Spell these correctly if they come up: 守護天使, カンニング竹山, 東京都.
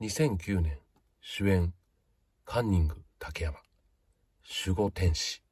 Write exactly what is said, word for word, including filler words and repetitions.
にせんきゅうねん主演カンニング竹山守護天使